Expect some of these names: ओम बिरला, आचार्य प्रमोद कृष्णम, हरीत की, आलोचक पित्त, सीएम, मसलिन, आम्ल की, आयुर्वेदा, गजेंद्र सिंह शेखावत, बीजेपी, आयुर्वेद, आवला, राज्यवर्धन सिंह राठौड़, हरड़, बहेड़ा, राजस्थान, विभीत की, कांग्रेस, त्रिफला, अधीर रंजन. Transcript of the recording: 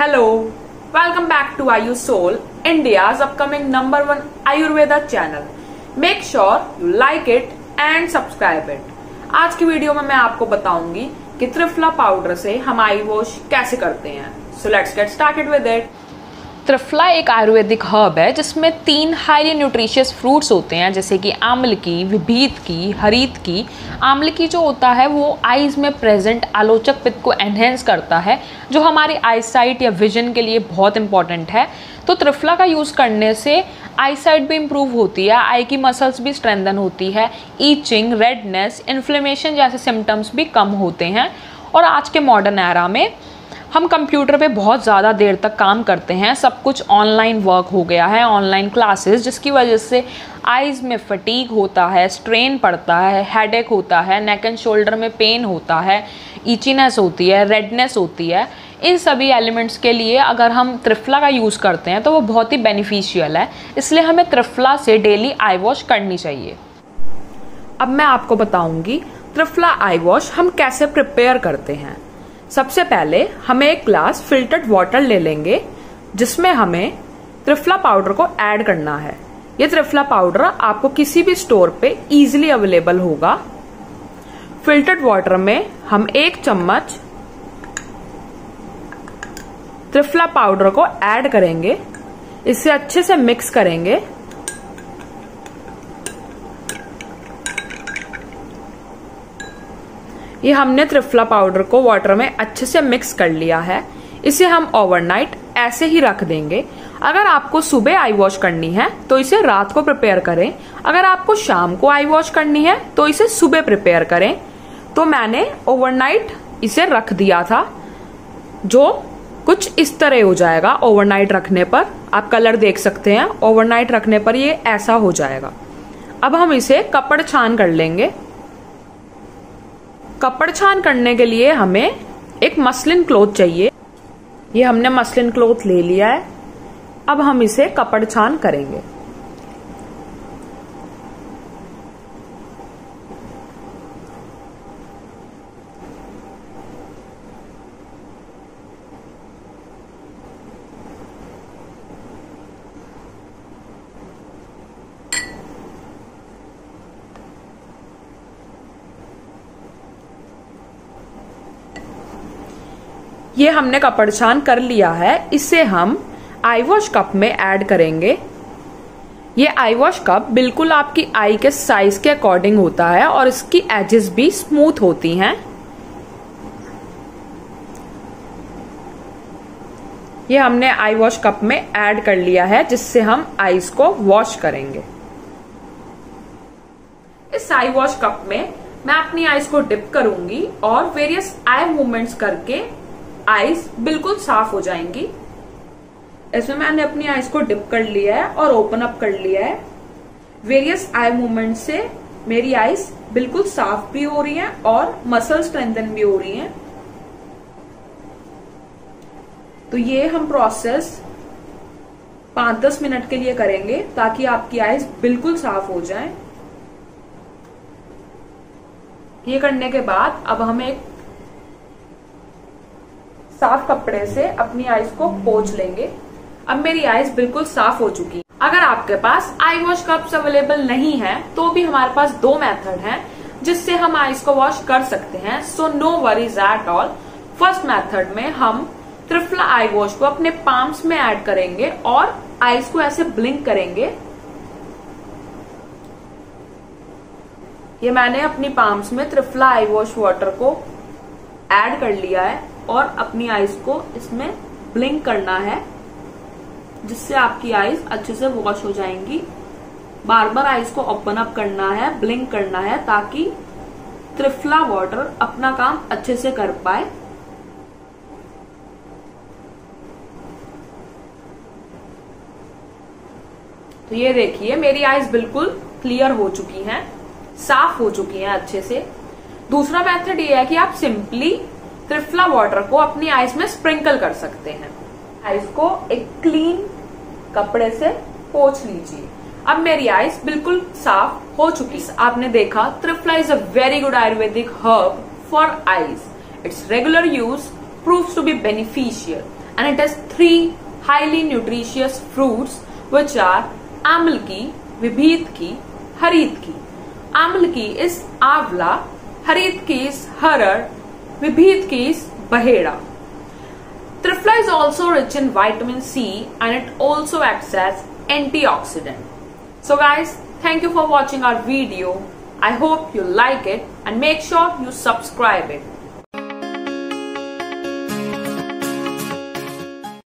Hello, welcome back to Ayu soul India's upcoming #1 आयुर्वेदा channel. Make sure you like it and subscribe it. आज की video में मैं आपको बताऊंगी कि त्रिफला पाउडर से हम आई वॉश कैसे करते हैं। So let's get started with it. त्रिफला एक आयुर्वेदिक हर्ब है जिसमें 3 हाईली न्यूट्रिशियस फ्रूट्स होते हैं, जैसे कि आम्ल की, विभीत की, हरीत की। आम्ल की जो होता है वो आईज़ में प्रेजेंट आलोचक पित्त को एनहेंस करता है, जो हमारे आईसाइट या विजन के लिए बहुत इंपॉर्टेंट है। तो त्रिफला का यूज़ करने से आईसाइट भी इम्प्रूव होती है, आई की मसल्स भी स्ट्रेंथन होती है, ईचिंग, रेडनेस, इन्फ्लेमेशन जैसे सिम्टम्स भी कम होते हैं। और आज के मॉडर्न एरा में हम कंप्यूटर पे बहुत ज़्यादा देर तक काम करते हैं, सब कुछ ऑनलाइन वर्क हो गया है, ऑनलाइन क्लासेस, जिसकी वजह से आइज़ में फटीग होता है, स्ट्रेन पड़ता है, हेडेक होता है, नेक एंड शोल्डर में पेन होता है, ईचीनेस होती है, रेडनेस होती है। इन सभी एलिमेंट्स के लिए अगर हम त्रिफला का यूज़ करते हैं तो वो बहुत ही बेनिफिशियल है, इसलिए हमें त्रिफला से डेली आई वॉश करनी चाहिए। अब मैं आपको बताऊँगी त्रिफला आई वॉश हम कैसे प्रिपेयर करते हैं। सबसे पहले हमें एक ग्लास फिल्टर्ड वाटर ले लेंगे, जिसमें हमें त्रिफला पाउडर को ऐड करना है। ये त्रिफला पाउडर आपको किसी भी स्टोर पे इजीली अवेलेबल होगा। फिल्टर्ड वाटर में हम 1 चम्मच त्रिफला पाउडर को ऐड करेंगे, इसे अच्छे से मिक्स करेंगे। ये हमने त्रिफला पाउडर को वाटर में अच्छे से मिक्स कर लिया है। इसे हम ओवरनाइट ऐसे ही रख देंगे। अगर आपको सुबह आई वॉश करनी है तो इसे रात को प्रिपेयर करें, अगर आपको शाम को आई वॉश करनी है तो इसे सुबह प्रिपेयर करें। तो मैंने ओवरनाइट इसे रख दिया था, जो कुछ इस तरह हो जाएगा। ओवरनाइट रखने पर आप कलर देख सकते हैं, ओवरनाइट रखने पर ये ऐसा हो जाएगा। अब हम इसे कपड़ छान कर लेंगे। कपड़ छान करने के लिए हमें एक मसलिन क्लॉथ चाहिए। ये हमने मसलिन क्लॉथ ले लिया है। अब हम इसे कपड़ छान करेंगे। ये हमने कपड़ छान कर लिया है, इसे हम आई वॉश कप में ऐड करेंगे। ये आई वॉश कप बिल्कुल आपकी आई के साइज के अकॉर्डिंग होता है और इसकी एजेस भी स्मूथ होती हैं। ये हमने आई वॉश कप में ऐड कर लिया है, जिससे हम आईज को वॉश करेंगे। इस आई वॉश कप में मैं अपनी आईज को डिप करूंगी और वेरियस आई मूवमेंट्स करके आइस बिल्कुल साफ हो जाएंगी। इसमें मैंने अपनी आइस को डिप कर लिया है और ओपन अप कर लिया है। वेरियस आई मूवमेंट से मेरी आइस बिल्कुल साफ भी हो रही है और मसल स्ट्रेंथन भी हो रही है। तो ये हम प्रोसेस 5-10 मिनट के लिए करेंगे ताकि आपकी आइस बिल्कुल साफ हो जाए। ये करने के बाद अब हमें एक साफ कपड़े से अपनी आईज को पोंछ लेंगे। अब मेरी आईज बिल्कुल साफ हो चुकी है। अगर आपके पास आई वॉश कप्स अवेलेबल नहीं है तो भी हमारे पास 2 मेथड हैं जिससे हम आईज को वॉश कर सकते हैं। So no worries at all. First method में हम त्रिफला आई वॉश को अपने पाम्स में ऐड करेंगे और आईज को ऐसे ब्लिंक करेंगे। ये मैंने अपनी पाम्स में त्रिफला आई वॉश वाटर को ऐड कर लिया है और अपनी आईज को इसमें ब्लिंक करना है, जिससे आपकी आईज अच्छे से वॉश हो जाएंगी। बार बार आईज को ओपन अप करना है, ब्लिंक करना है, ताकि त्रिफला वाटर अपना काम अच्छे से कर पाए। तो ये देखिए मेरी आईज बिल्कुल क्लियर हो चुकी हैं, साफ हो चुकी हैं अच्छे से। दूसरा मेथड ये है कि आप सिंपली त्रिफला वाटर को अपनी आईज में स्प्रिंकल कर सकते हैं। आईज को एक क्लीन कपड़े से पोंछ लीजिए। अब मेरी आईज बिल्कुल साफ हो चुकी है। आपने देखा त्रिफला is a very good Ayurvedic herb for eyes. Its regular use proves to be beneficial. and it has 3 highly nutritious fruits which are आम्ल की, विभीत की, हरीत की. आम्ल की is आवला, हरीत की is हरड़, विभीत की is बहेड़ा. त्रिफला is also rich in vitamin C and it also acts as antioxidant. So guys, thank you for watching our video. I hope you like it and make sure you subscribe it.